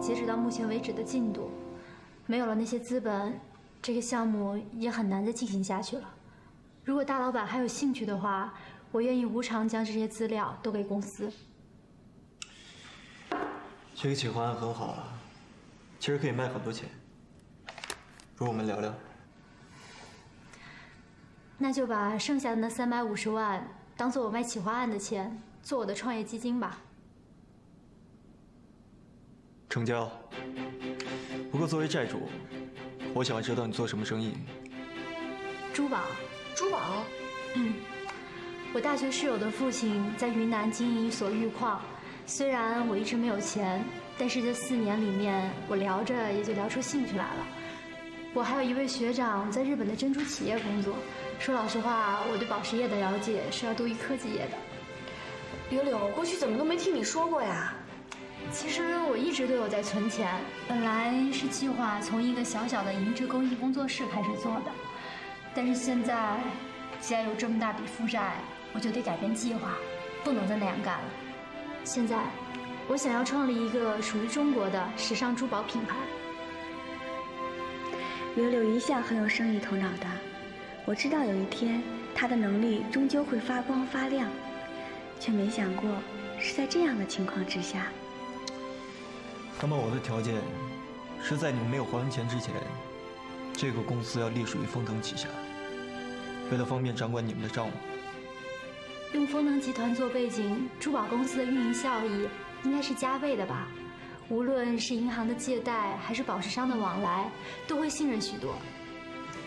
截止到目前为止的进度，没有了那些资本，这个项目也很难再进行下去了。如果大老板还有兴趣的话，我愿意无偿将这些资料都给公司。这个企划案很好啊，其实可以卖很多钱。不如我们聊聊。 那就把剩下的那350万当做我卖企划案的钱，做我的创业基金吧。成交。不过作为债主，我想要知道你做什么生意。珠宝。珠宝？嗯。我大学室友的父亲在云南经营一所玉矿，虽然我一直没有钱，但是这4年里面，我聊着也就聊出兴趣来了。我还有一位学长在日本的珍珠企业工作。 说老实话，我对宝石业的了解是要多于科技业的。刘柳，过去怎么都没听你说过呀？其实我一直都有在存钱，本来是计划从一个小小的银质工艺工作室开始做的，但是现在既然有这么大笔负债，我就得改变计划，不能再那样干了。现在，我想要创立一个属于中国的时尚珠宝品牌。刘柳一向很有生意头脑的。 我知道有一天，他的能力终究会发光发亮，却没想过是在这样的情况之下。那么我的条件是在你们没有还完钱之前，这个公司要隶属于丰腾旗下。为了方便掌管你们的账目，用丰腾集团做背景，珠宝公司的运营效益应该是加倍的吧？无论是银行的借贷，还是宝石商的往来，都会信任许多。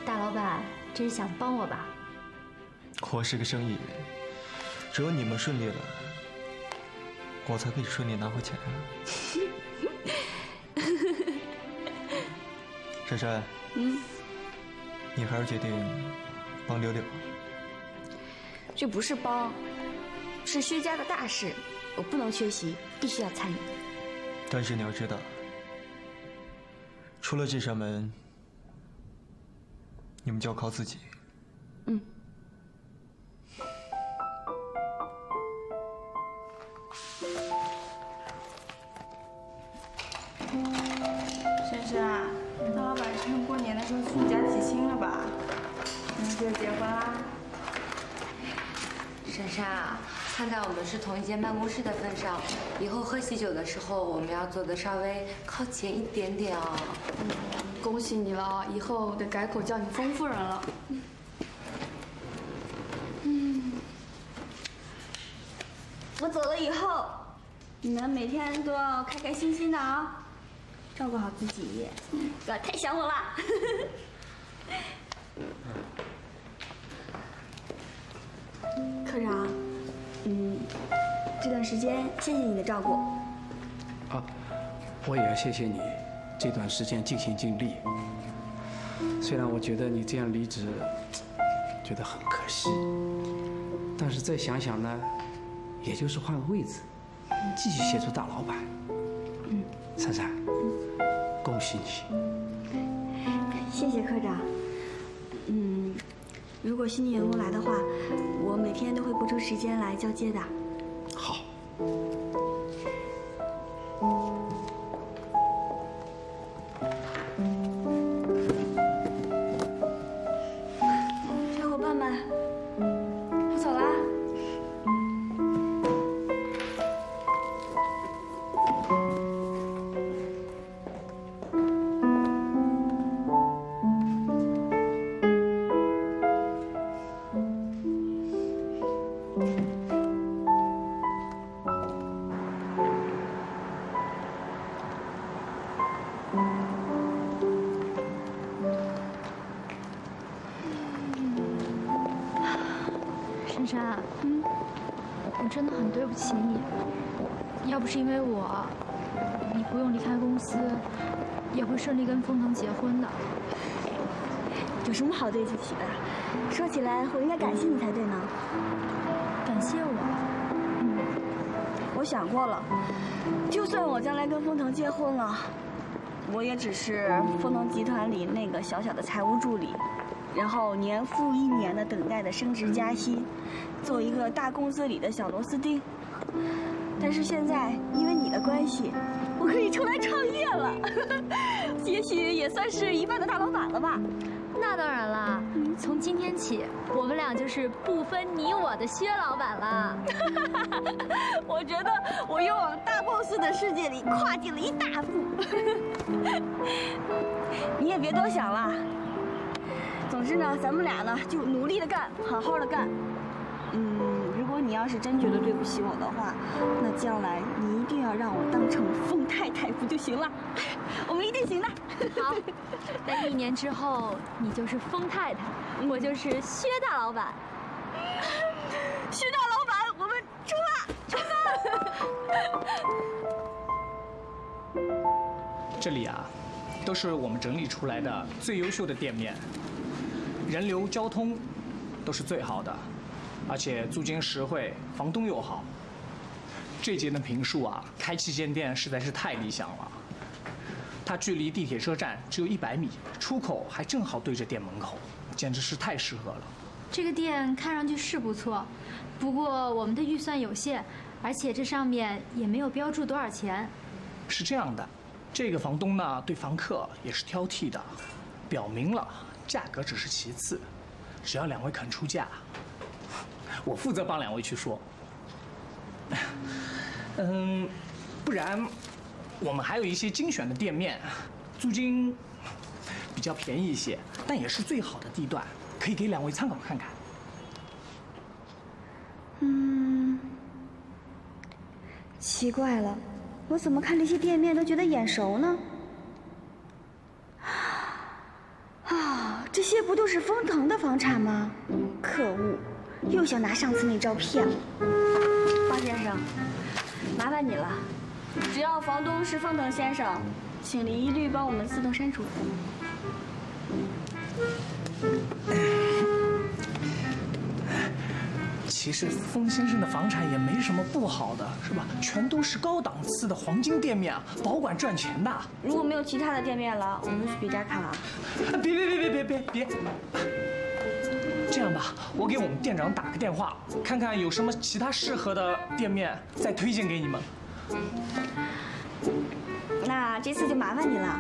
大老板。 这是想帮我吧？我是个生意人，只有你们顺利了，我才可以顺利拿回钱。珊珊，嗯，你还是决定帮柳柳？这不是帮，是薛家的大事，我不能缺席，必须要参与。但是你要知道，出了这扇门。 你们就要靠自己。嗯。珊珊，大老板趁过年的时候去你家提亲了吧？你们就结婚啦？珊珊啊，看在我们是同一间办公室的份上，以后喝喜酒的时候我们要做的稍微靠前一点点啊。嗯。 恭喜你了，以后得改口叫你丰夫人了。嗯，我走了以后，你们每天都要开开心心的啊，照顾好自己，不要太想我了。科长，这段时间谢谢你的照顾。啊，我也要谢谢你。 这段时间尽心尽力，虽然我觉得你这样离职，觉得很可惜，但是再想想呢，也就是换个位置，继续协助大老板。嗯，珊珊，恭喜你！谢谢科长。嗯，如果新员工来的话，我每天都会拨出时间来交接的。好。 有什么好对不起的？说起来，我应该感谢你才对呢。感谢我？嗯，我想过了，就算我将来跟丰腾结婚了，我也只是丰腾集团里那个小小的财务助理，然后年复一年的等待的升职加薪，做一个大公司里的小螺丝钉。但是现在，因为你的关系，我可以出来创业。也许也算是一半的大老板了吧？那当然啦，从今天起，我们俩就是不分你我的薛老板了。我觉得我又往大 boss 的世界里跨进了一大步。你也别多想了。总之呢，咱们俩呢就努力的干，好好的干。如果你要是真觉得对不起我的话，那将来你一定要让我当成凤太太不就行了？我们一定行的。好，在1年之后，你就是凤太太，我就是薛大老板。薛大老板，我们出发！出发！这里啊，都是我们整理出来的最优秀的店面，人流交通都是最好的，而且租金实惠，房东又好。这间的平数啊，开旗舰店实在是太理想了。 它距离地铁车站只有100米，出口还正好对着店门口，简直是太适合了。这个店看上去是不错，不过我们的预算有限，而且这上面也没有标注多少钱。是这样的，这个房东呢对房客也是挑剔的，表明了价格只是其次，只要2位肯出价，我负责帮2位去说。不然。 我们还有一些精选的店面，租金比较便宜一些，但也是最好的地段，可以给2位参考看看。奇怪了，我怎么看这些店面都觉得眼熟呢？啊，这些不都是丰腾的房产吗？可恶，又想拿上次那招骗我。方先生，麻烦你了。 只要房东是方腾先生，请您一律帮我们自动删除。其实方先生的房产也没什么不好的，是吧？全都是高档次的黄金店面啊，保管赚钱的。如果没有其他的店面了，我们去别家看啊！别！这样吧，我给我们店长打个电话，看看有什么其他适合的店面，再推荐给你们。 那这次就麻烦你了。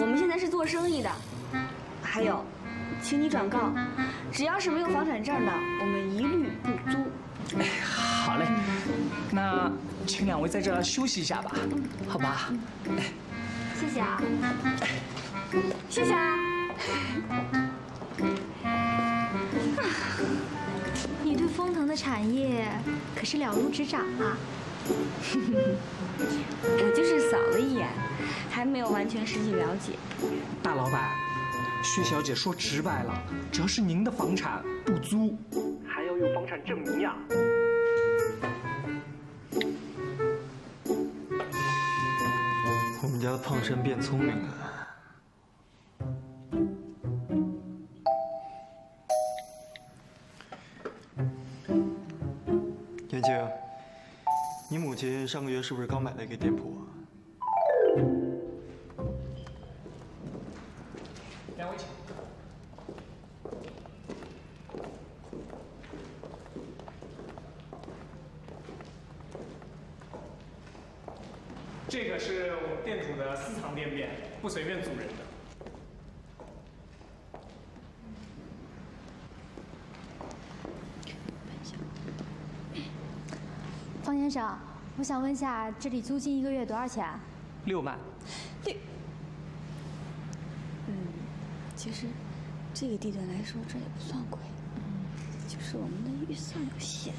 我们现在是做生意的，还有，请你转告，只要是没有房产证的，我们一律不租。哎，好嘞，那请2位在这休息一下吧，好吧？谢谢啊，谢谢啊。你对丰腾的产业可是了如指掌啊。 我就是扫了一眼，还没有完全实际了解。大老板，薛小姐说直白了，只要是您的房产不租，还要有房产证明呀。我们家胖山变聪明了。 上个月是不是刚买了一个店铺啊？2位请。这个是我们店主的私藏店面，不随便租人的。 方先生，我想问一下，这里租金1个月多少钱？6万。对。其实这个地段来说，这也不算贵，就是我们的预算有限。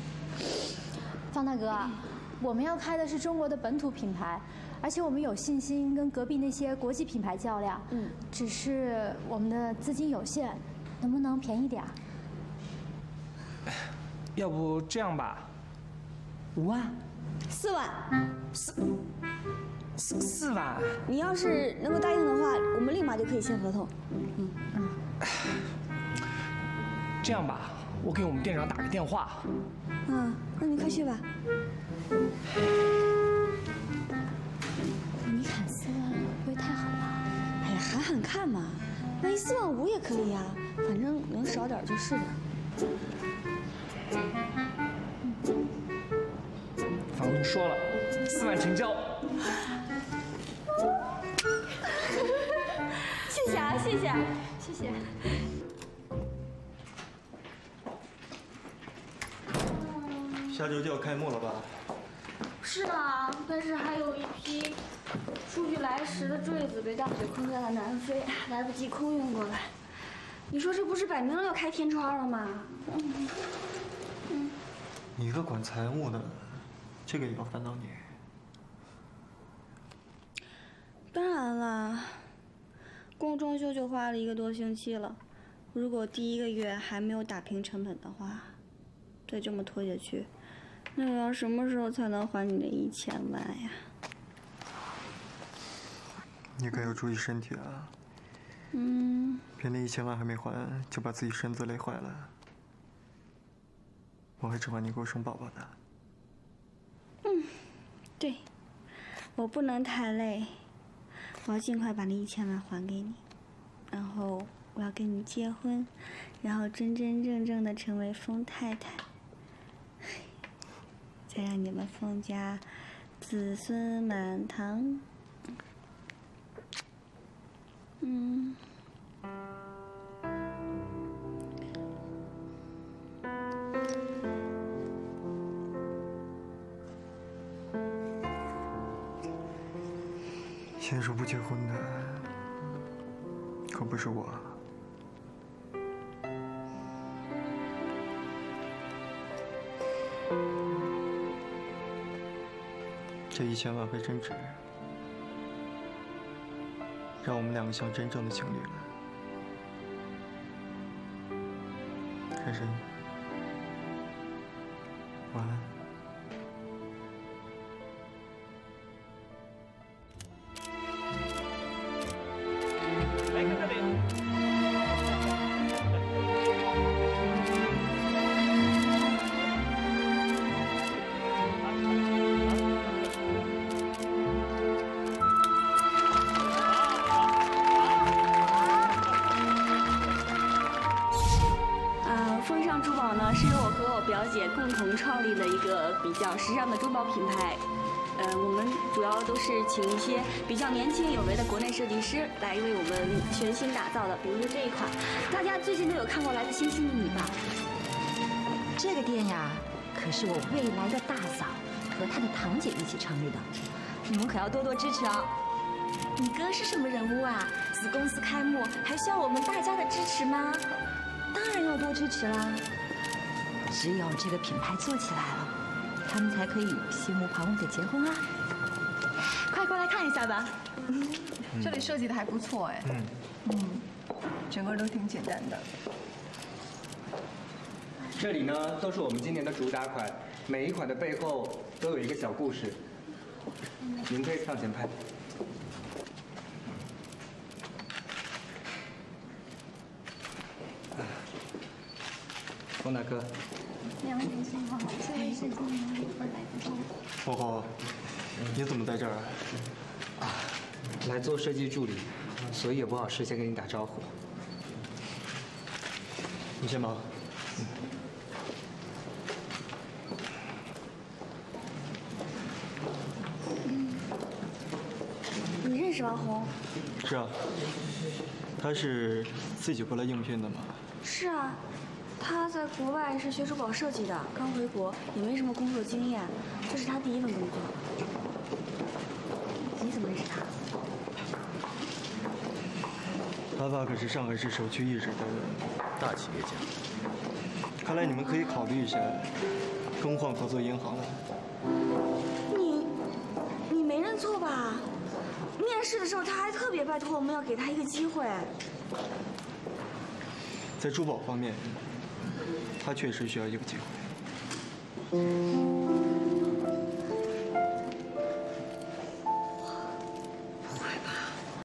方大哥，我们要开的是中国的本土品牌，而且我们有信心跟隔壁那些国际品牌较量。只是我们的资金有限，能不能便宜点？要不这样吧。 5万，4万，四万。你要是能够答应的话，我们立马就可以签合同。这样吧，我给我们店长打个电话。那你快去吧。你喊4万不会太狠吧？哎呀，喊喊看嘛，万一4万5也可以呀，反正能少点就是了。 房东说了，4万成交。谢谢，谢谢。下周就要开幕了吧？是啊，但是还有一批数据来时的坠子被大水困在了南非，来不及空运过来。你说这不是摆明了要开天窗了吗？嗯。 你一个管财务的，这个也要烦到你？当然啦，光装修就花了一个多星期了，如果第一个月还没有打平成本的话，再这么拖下去，那我要什么时候才能还你的1000万呀？你可要注意身体啊！嗯，别那1000万还没还，就把自己身子累坏了。 我还指望你给我生宝宝呢。嗯，对，我不能太累，我要尽快把那1000万还给你，然后我要跟你结婚，然后真真正正的成为风太太，再让你们风家子孙满堂。嗯。 先说不结婚的，可不是我。这1000万还真值，让我们两个像真正的情侣了。珊珊，晚安。 时尚的珠宝品牌，我们主要都是请一些比较年轻有为的国内设计师来为我们全新打造的，比如说这一款，大家最近都有看过《来自星星的你》吧？这个店呀，可是我未来的大嫂和她的堂姐一起创立的，你们可要多多支持哦。你哥是什么人物啊？子公司开幕还需要我们大家的支持吗？当然要多支持啦！只有这个品牌做起来了。 他们才可以心无旁骛的结婚啊！快过来看一下吧，这里设计的还不错哎，整个都挺简单的。这里呢都是我们今年的主打款，每一款的背后都有一个小故事。您可以向前拍。冯大哥。 两位同学好，这位是今年的1份来自中国。霍霍，你怎么在这儿啊？啊，来做设计助理，所以也不好事先跟你打招呼。你先忙。你认识王红？是啊，他是自己过来应聘的吗？是啊。 他在国外是学珠宝设计的，刚回国也没什么工作经验，这是他第一份工作。你怎么认识他？他爸可是上海市首屈一指的大企业家，看来你们可以考虑一下更换合作银行了。你没认错吧？面试的时候他还特别拜托我们要给他一个机会。在珠宝方面。 他确实需要一个机会。